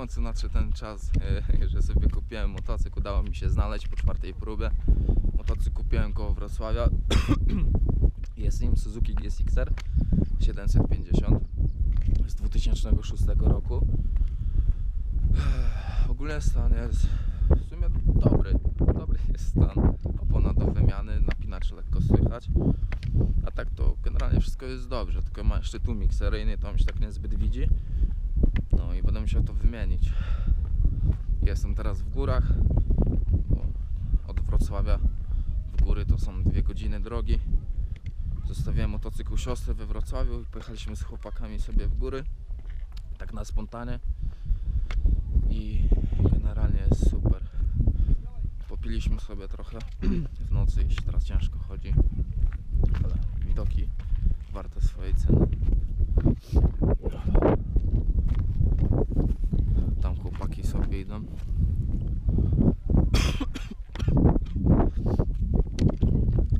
końcu nadszedł ten czas, że sobie kupiłem motocykl, udało mi się znaleźć po czwartej próbie. Motocykl kupiłem koło Wrocławia. Jest nim Suzuki GSXR 750 z 2006 roku. Ogólnie stan jest w sumie dobry. Dobry jest stan. Opona do wymiany, napinacz lekko słychać. A tak to generalnie wszystko jest dobrze, tylko ma jeszcze tłumik seryjny, to mi się tak niezbyt widzi. No i będę musiał to wymienić. Jestem teraz w górach, bo od Wrocławia w góry to są 2 godziny drogi. Zostawiłem motocykl siostry we Wrocławiu i pojechaliśmy z chłopakami sobie w góry, tak na spontanie. I generalnie jest super. Popiliśmy sobie trochę w nocy i się teraz ciężko chodzi, ale widoki warte swojej ceny. Tam chłopaki sobie idą.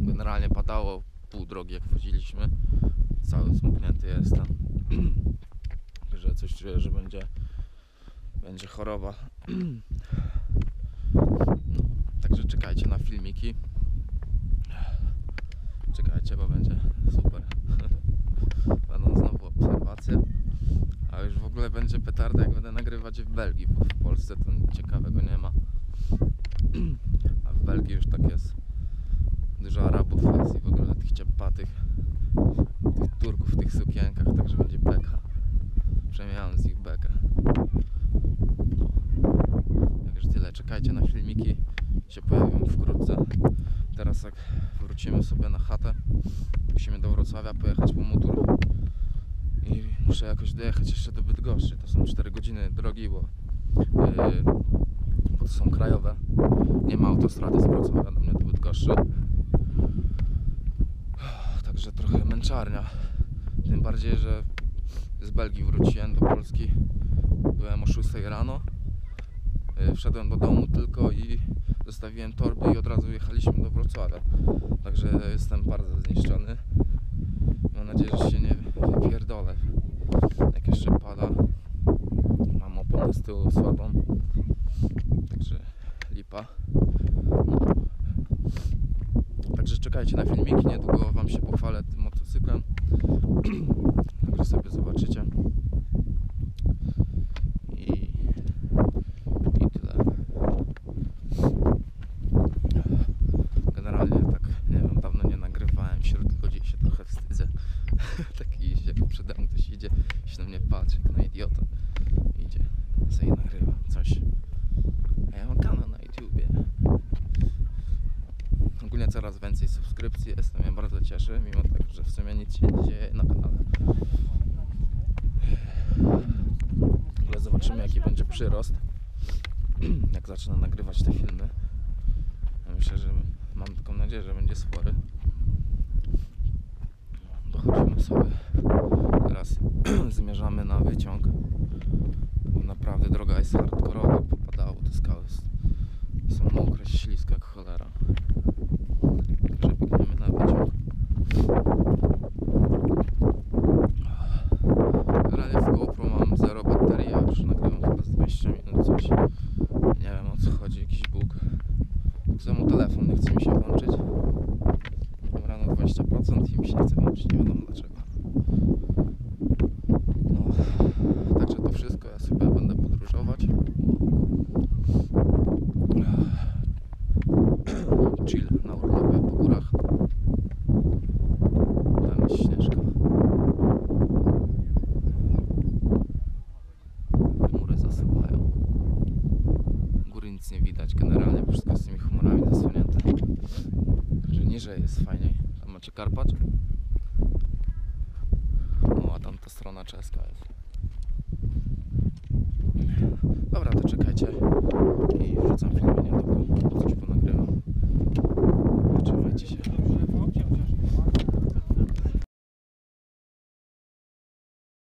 Generalnie padało pół drogi jak wchodziliśmy. Cały zmoknięty jestem, że coś czuję, że będzie choroba. No, także czekajcie na filmiki. Czekajcie, bo będzie super. Będą znowu obserwacje. A już w ogóle będzie petarda, jak będę nagrywać w Belgii, bo w Polsce to nic ciekawego nie ma. A w Belgii już tak jest. Dużo Arabów jest i w ogóle tych ciepatych, tych Turków w tych sukienkach, także będzie beka. Przemiałem z nich bekę. Czekajcie na filmiki, się pojawią wkrótce. Teraz jak wrócimy sobie na chatę, musimy do Wrocławia pojechać po motor i muszę jakoś dojechać jeszcze do Bydgoszczy. To są 4 godziny drogi, bo to są krajowe. Nie ma autostrady z Wrocławia do mnie do Bydgoszczy. Także trochę męczarnia. Tym bardziej, że z Belgii wróciłem do Polski. Byłem o 6 rano. Wszedłem do domu tylko i zostawiłem torby i od razu jechaliśmy do Wrocławia. Także jestem bardzo zniszczony. Mam nadzieję, że się nie wypierdolę. Jak jeszcze pada, mam oponę z tyłu słabą. Także lipa. Także czekajcie na filmiki, niedługo wam się pochwalę tym motocyklem. Także sobie zobaczycie. Coraz więcej subskrypcji jest, to mnie bardzo cieszy, mimo tak, że w sumie nic się nie dzieje na kanale. Ale zobaczymy, jaki będzie przyrost, jak zacznę nagrywać te filmy. Myślę, że mam taką nadzieję, że będzie spory. Dochodzimy sobie. Teraz zmierzamy na wyciąg. Bo naprawdę droga jest hardkorowa, popadało, te skały są mokre, śliskie jak cholera. Jest fajniej. Tam macie Karpacz. No, a tam ta strona czeska jest. Dobra, to czekajcie i wrzucam filmie, nie, coś ponagrywam.